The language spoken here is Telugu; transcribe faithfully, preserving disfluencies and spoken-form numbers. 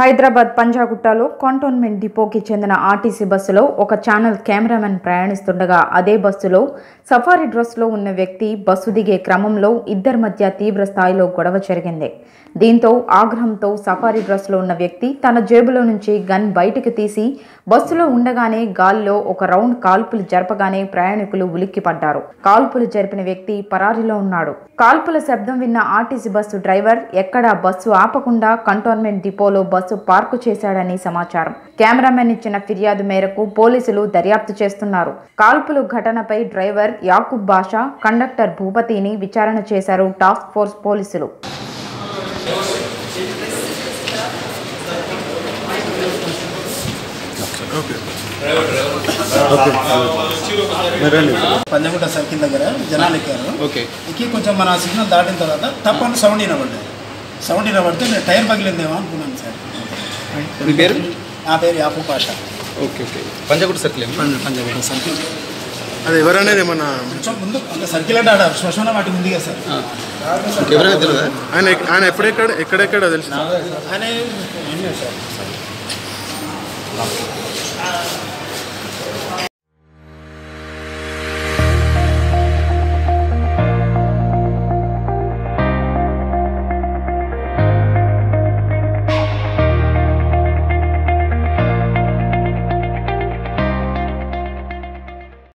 హైదరాబాద్ పంజాగుట్టలో కంటోన్మెంట్ డిపోకి చెందిన ఆర్టీసీ బస్సులో ఒక ఛానల్ కెమెరామెన్ ప్రయాణిస్తుండగా అదే బస్సులో సఫారీ డ్రెస్లో ఉన్న వ్యక్తి బస్సు దిగే క్రమంలో ఇద్దరి మధ్య తీవ్ర స్థాయిలో గొడవ జరిగింది. దీంతో ఆగ్రహంతో సఫారీ డ్రెస్లో ఉన్న వ్యక్తి తన జేబులో నుంచి గన్ బయటకు తీసి బస్సులో ఉండగానే గాల్లో ఒక రౌండ్ కాల్పులు జరపగానే ప్రయాణికులు ఉలిక్కిపడ్డారు. కాల్పులు జరిపిన వ్యక్తి పరారీలో ఉన్నాడు. కాల్పుల శబ్దం విన్న ఆర్టీసీ బస్సు డ్రైవర్ ఎక్కడా బస్సు ఆపకుండా కంటోన్మెంట్ డిపోలో బస్సు పార్కు చేశాడని సమాచారం. కెమెరామెన్ ఇచ్చిన ఫిర్యాదు మేరకు పోలీసులు దర్యాప్తు చేస్తున్నారు. కాల్పుల ఘటనపై డ్రైవర్ యాకూబ్ బాషా, కండక్టర్ భూపతిని విచారణ చేశారు టాస్క్ ఫోర్స్ పోలీసులు. పంజాగుట్ట సర్కిల్ దగ్గర జనాలు ఎక్కారు. ఎక్కి కొంచెం మన సిగ్నల్ దాటిన తర్వాత తప్పని సౌండ్ వినబడ్డాయి. సౌండ్ వినబడితే నేను టైర్ పగిలిందేమో అనుకున్నాను సార్. మీ పేరు? నా పేరు Yakub Basha. Okay okay Panjagutta circle Panjagutta circle అది ఎవరనేది ఏమన్నా ముందు అంటే సర్కిల్ అంటే ఆడ శ్మశానం వాటి ఉంది కదా సార్. ఎవరైనా తెలియదు ఆయన ఆయన ఎప్పుడెక్కడ ఎక్కడెక్కడ తెలుసు ఆయన.